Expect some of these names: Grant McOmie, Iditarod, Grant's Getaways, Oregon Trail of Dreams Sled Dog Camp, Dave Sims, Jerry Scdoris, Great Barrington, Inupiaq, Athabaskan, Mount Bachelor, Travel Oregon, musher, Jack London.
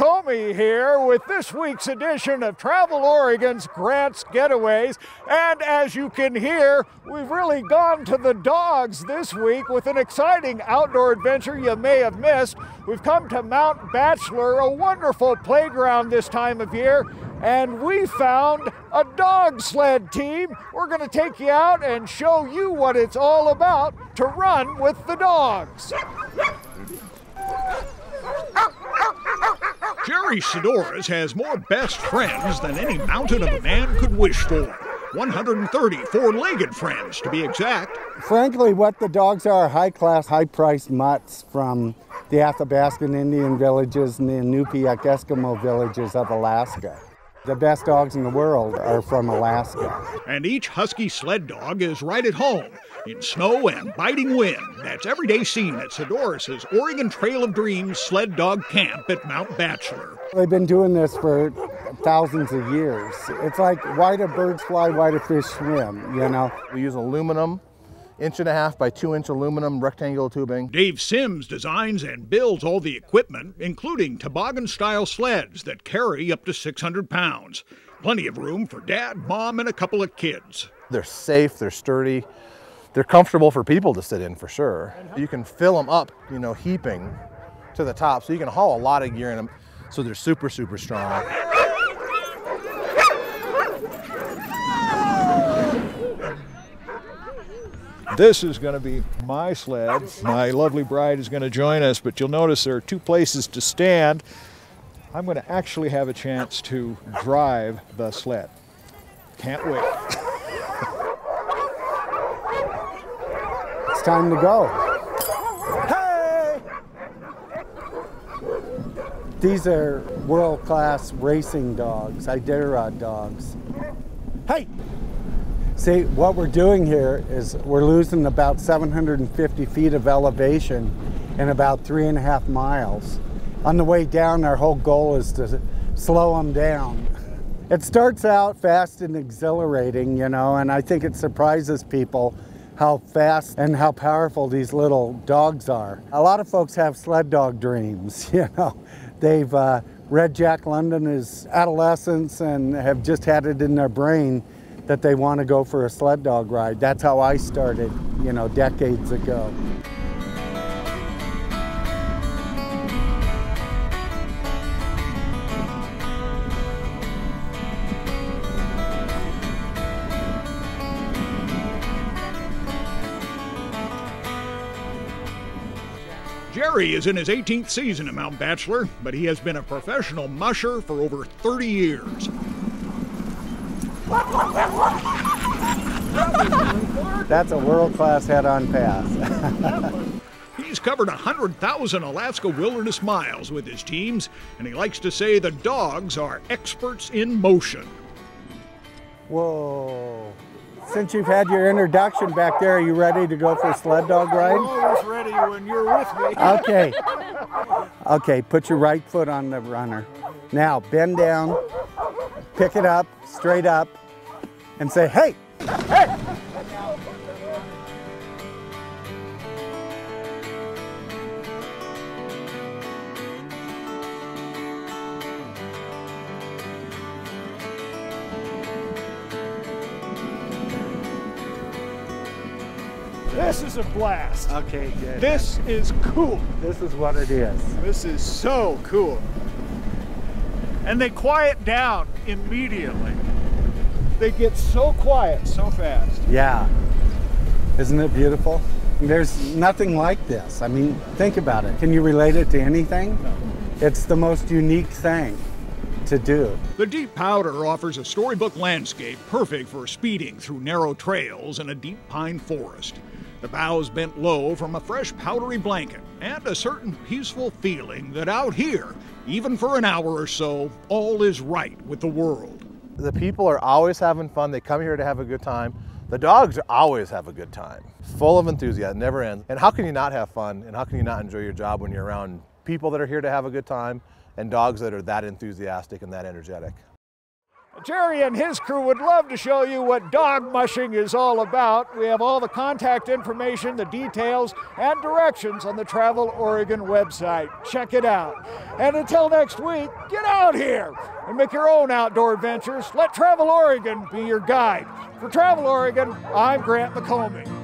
McOmie here with this week's edition of Travel Oregon's Grant's Getaways. And as you can hear, we've really gone to the dogs this week with an exciting outdoor adventure you may have missed. We've come to Mount Bachelor, a wonderful playground this time of year, and we found a dog sled team. We're going to take you out and show you what it's all about to run with the dogs. Jerry Scdoris has more best friends than any mountain of a man could wish for. 130 four-legged friends, to be exact. Frankly, what the dogs are high-class, high-priced mutts from the Athabaskan Indian villages and the Inupiaq Eskimo villages of Alaska. The best dogs in the world are from Alaska. And each husky sled dog is right at home in snow and biting wind. That's everyday scene at Scdoris' Oregon Trail of Dreams Sled Dog Camp at Mount Bachelor. They've been doing this for thousands of years. It's like, why do birds fly, why do fish swim, you know? We use aluminum, 1.5-inch by 2-inch aluminum rectangular tubing. Dave Sims designs and builds all the equipment, including toboggan-style sleds that carry up to 600 pounds. Plenty of room for dad, mom, and a couple of kids. They're safe, they're sturdy, they're comfortable for people to sit in for sure. You can fill them up, you know, heaping to the top, so you can haul a lot of gear in them, so they're super, super strong. This is going to be my sled. My lovely bride is going to join us, but you'll notice there are two places to stand. I'm going to actually have a chance to drive the sled. Can't wait. It's time to go. Hey! These are world-class racing dogs, Iditarod dogs. Hey! See, what we're doing here is we're losing about 750 feet of elevation in about 3.5 miles. On the way down, our whole goal is to slow them down. It starts out fast and exhilarating, you know, and I think it surprises people how fast and how powerful these little dogs are. A lot of folks have sled dog dreams, you know. They've read Jack London as adolescents and have just had it in their brain that they want to go for a sled dog ride. That's how I started, you know, decades ago. Jerry is in his 18th season at Mount Bachelor, but he has been a professional musher for over 30 years. That's a world-class head-on pass. He's covered 100,000 Alaska wilderness miles with his teams, and he likes to say the dogs are experts in motion. Whoa. Since you've had your introduction back there, are you ready to go for a sled dog ride? I'm always ready when you're with me. Okay. Okay, put your right foot on the runner. Now, bend down, pick it up, straight up, and say, hey! Hey! This is a blast. Okay, good. This is cool. This is what it is. This is so cool. And they quiet down immediately. They get so quiet so fast. Yeah. Isn't it beautiful? There's nothing like this. I mean, think about it. Can you relate it to anything? No. It's the most unique thing to do. The Deep Powder offers a storybook landscape perfect for speeding through narrow trails in a deep pine forest. The boughs bent low from a fresh powdery blanket and a certain peaceful feeling that out here, even for an hour or so, all is right with the world. The people are always having fun. They come here to have a good time. The dogs always have a good time. Full of enthusiasm, never ends. And how can you not have fun and how can you not enjoy your job when you're around people that are here to have a good time and dogs that are that enthusiastic and that energetic? Jerry and his crew would love to show you what dog mushing is all about. We have all the contact information, the details, and directions on the Travel Oregon website. Check it out. And until next week, get out here and make your own outdoor adventures. Let Travel Oregon be your guide. For Travel Oregon, I'm Grant McOmie.